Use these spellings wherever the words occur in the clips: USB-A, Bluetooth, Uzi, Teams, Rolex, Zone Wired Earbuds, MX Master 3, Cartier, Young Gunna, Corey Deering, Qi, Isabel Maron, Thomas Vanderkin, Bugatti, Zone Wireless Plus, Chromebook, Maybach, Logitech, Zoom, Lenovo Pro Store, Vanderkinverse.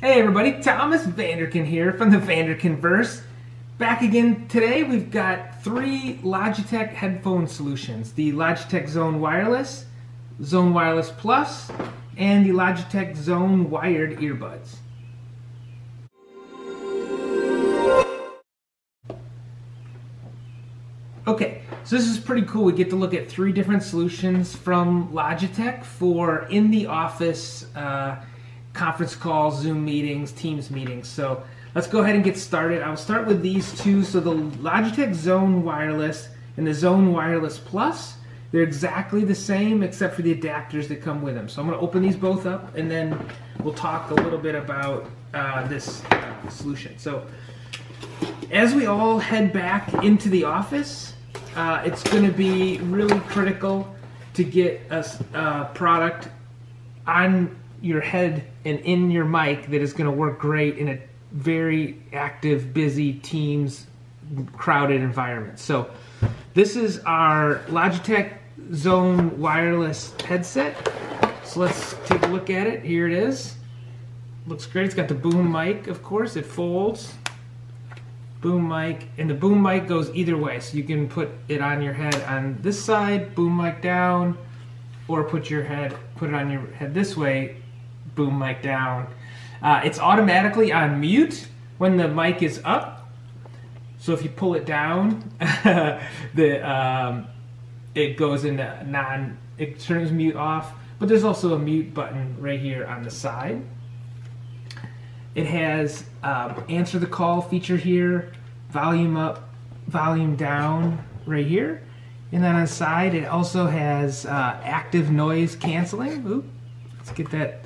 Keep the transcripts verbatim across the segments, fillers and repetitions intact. Hey everybody, Thomas Vanderkin here from the Vanderkinverse. Back again today, we've got three Logitech headphone solutions. The Logitech Zone Wireless, Zone Wireless Plus, and the Logitech Zone Wired Earbuds. Okay, so this is pretty cool. We get to look at three different solutions from Logitech for in the office uh, conference calls, Zoom meetings, Teams meetings. So let's go ahead and get started. I'll start with these two. So the Logitech Zone Wireless and the Zone Wireless Plus, they're exactly the same except for the adapters that come with them. So I'm gonna open these both up and then we'll talk a little bit about uh, this uh, solution. So as we all head back into the office, uh, it's gonna be really critical to get a uh, product on your head and in your mic that is going to work great in a very active, busy, Teams, crowded environment. So this is our Logitech Zone Wireless headset. So let's take a look at it. Here it is. Looks great. It's got the boom mic, of course. It folds. Boom mic. And the boom mic goes either way. So you can put it on your head on this side, boom mic down, or put your head, put it on your head this way, boom mic down. Uh, it's automatically on mute when the mic is up. So if you pull it down, the um, it goes into non, it turns mute off, but there's also a mute button right here on the side. It has um, answer the call feature here, volume up, volume down right here. And then on the side, it also has uh, active noise canceling. Ooh, let's get that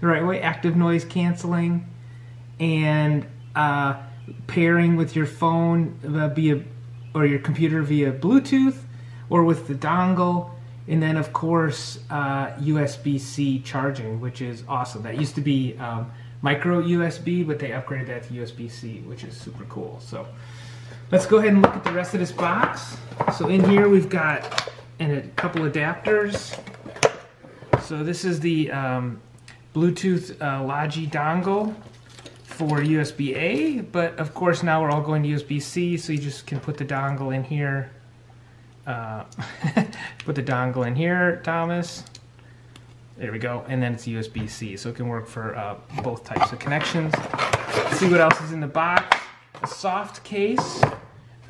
the right way. Active noise canceling and uh, pairing with your phone via, or your computer via Bluetooth or with the dongle. And then, of course, uh, U S B C charging, which is awesome. That used to be um, micro U S B, but they upgraded that to U S B C, which is super cool. So let's go ahead and look at the rest of this box. So in here we've got and a couple adapters. So this is the um, Bluetooth uh, Logi dongle for U S B A, but of course now we're all going to U S B C, so you just can put the dongle in here. Uh, put the dongle in here, Thomas. There we go, and then it's U S B C, so it can work for uh, both types of connections. Let's see what else is in the box. A soft case. Uh,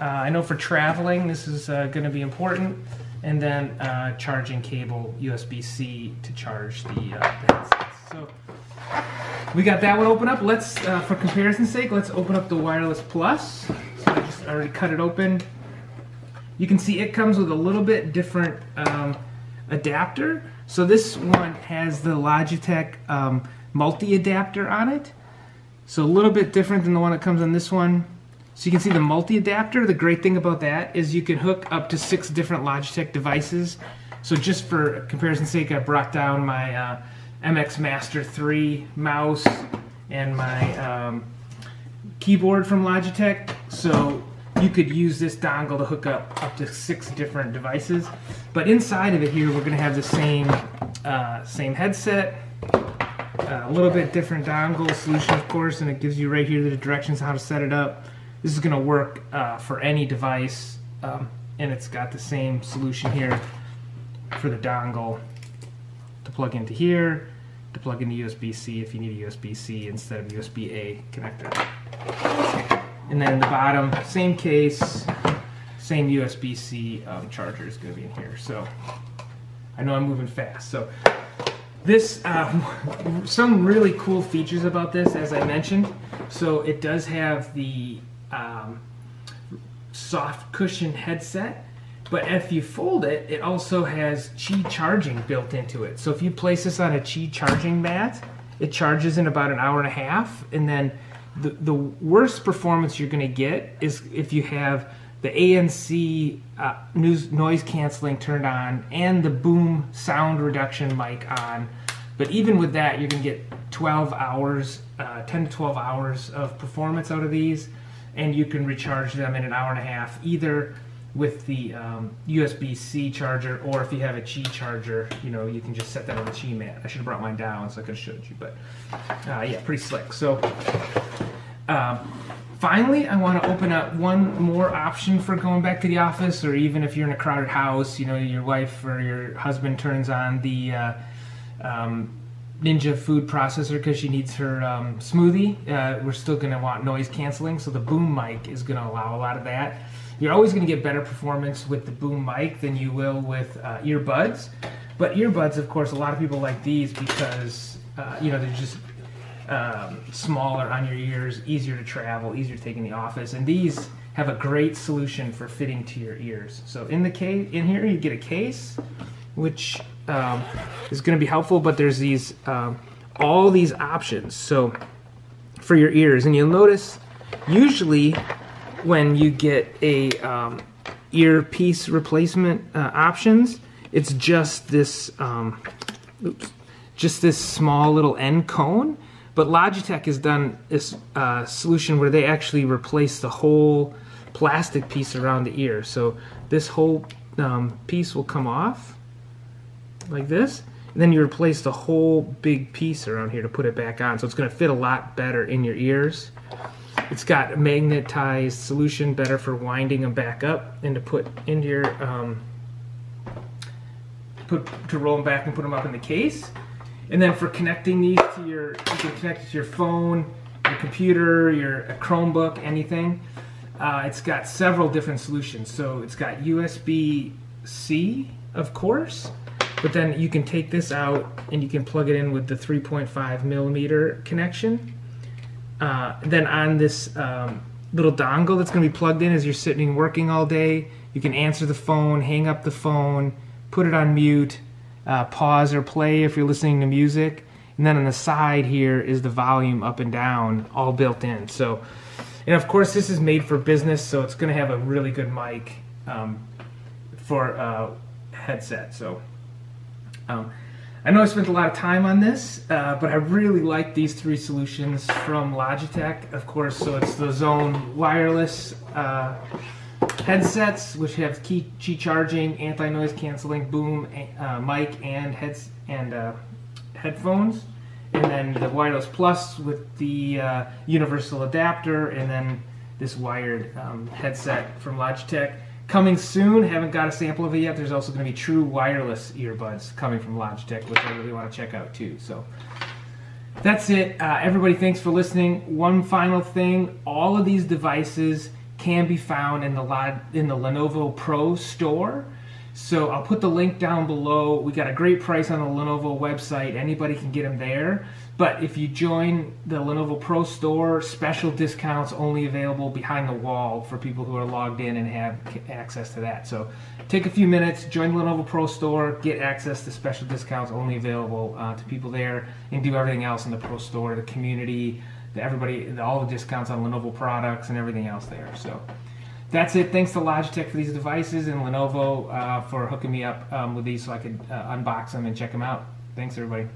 I know for traveling this is uh, going to be important, and then uh, charging cable, U S B C to charge the, uh, the headsets. So we got that one open up. Let's, uh, for comparison's sake, let's open up the Wireless Plus. So I just already cut it open. You can see it comes with a little bit different um, adapter. So this one has the Logitech um, multi adapter on it. So a little bit different than the one that comes on this one. So you can see the multi-adapter. The great thing about that is you can hook up to six different Logitech devices. So just for comparison's sake, I brought down my uh, M X Master three mouse and my um, keyboard from Logitech. So you could use this dongle to hook up up to six different devices. But inside of it here, we're gonna have the same, uh, same headset. Uh, a little bit different dongle solution, of course, and it gives you right here the directions how to set it up. This is going to work uh, for any device, um, and it's got the same solution here for the dongle to plug into here, to plug into U S B C if you need a U S B C instead of U S B A connector. And then in the bottom, same case, same U S B C um, charger is going to be in here. So I know I'm moving fast. So This, um, some really cool features about this, as I mentioned. So it does have the um, soft cushion headset, but if you fold it, it also has Qi charging built into it. So if you place this on a Qi charging mat, it charges in about an hour and a half, and then the, the worst performance you're going to get is if you have the A N C uh, noise canceling turned on and the boom sound reduction mic on. But even with that, you're gonna get twelve hours, uh, ten to twelve hours of performance out of these, and you can recharge them in an hour and a half either with the um, U S B C charger, or if you have a Qi charger, you know, you can just set that on the Qi mat. I should have brought mine down so I could have showed you, but uh, yeah, pretty slick. So um, finally, I want to open up one more option for going back to the office, or even if you're in a crowded house, you know, your wife or your husband turns on the uh, um, Ninja food processor because she needs her um, smoothie. Uh, we're still going to want noise canceling, so the boom mic is going to allow a lot of that. You're always going to get better performance with the boom mic than you will with uh, earbuds. But earbuds, of course, a lot of people like these because, uh, you know, they're just Um, smaller on your ears, easier to travel, easier to take in the office, and these have a great solution for fitting to your ears. So in the case, in here you get a case, which um, is going to be helpful. But there's these um, all these options so for your ears, and you'll notice usually when you get a um, earpiece replacement uh, options, it's just this um, oops, just this small little end cone. But Logitech has done this uh, solution where they actually replace the whole plastic piece around the ear. So this whole um, piece will come off like this, and then you replace the whole big piece around here to put it back on. So it's going to fit a lot better in your ears. It's got a magnetized solution, better for winding them back up and to put into your um, put to roll them back and put them up in the case. And then for connecting these to your, you can connect it to your phone, your computer, your a Chromebook, anything. Uh, it's got several different solutions. So it's got U S B C, of course, but then you can take this out and you can plug it in with the three point five millimeter connection. Uh, then on this um, little dongle that's going to be plugged in as you're sitting and working all day, you can answer the phone, hang up the phone, put it on mute, Uh, pause or play if you're listening to music. And then on the side here is the volume up and down, all built in. So, and of course this is made for business, so it's going to have a really good mic um, for uh, headset. So um, I know I spent a lot of time on this, uh, but I really like these three solutions from Logitech, of course. So it's the Zone Wireless uh, headsets, which have Qi charging, anti-noise canceling, boom, uh, mic, and heads and uh, headphones, and then the Wireless Plus with the uh, universal adapter, and then this wired um, headset from Logitech. Coming soon, haven't got a sample of it yet. There's also going to be true wireless earbuds coming from Logitech, which I really want to check out too. So that's it. Uh, everybody, thanks for listening. One final thing, all of these devices can be found in the in the Lenovo Pro Store. So I'll put the link down below. We got a great price on the Lenovo website. Anybody can get them there. But if you join the Lenovo Pro Store, special discounts only available behind the wall for people who are logged in and have access to that. So take a few minutes, join the Lenovo Pro Store, get access to special discounts only available uh, to people there, and do everything else in the Pro Store, the community, everybody, all the discounts on Lenovo products and everything else there. So that's it. Thanks to Logitech for these devices, and Lenovo uh, for hooking me up um, with these so I could uh, unbox them and check them out. Thanks, everybody.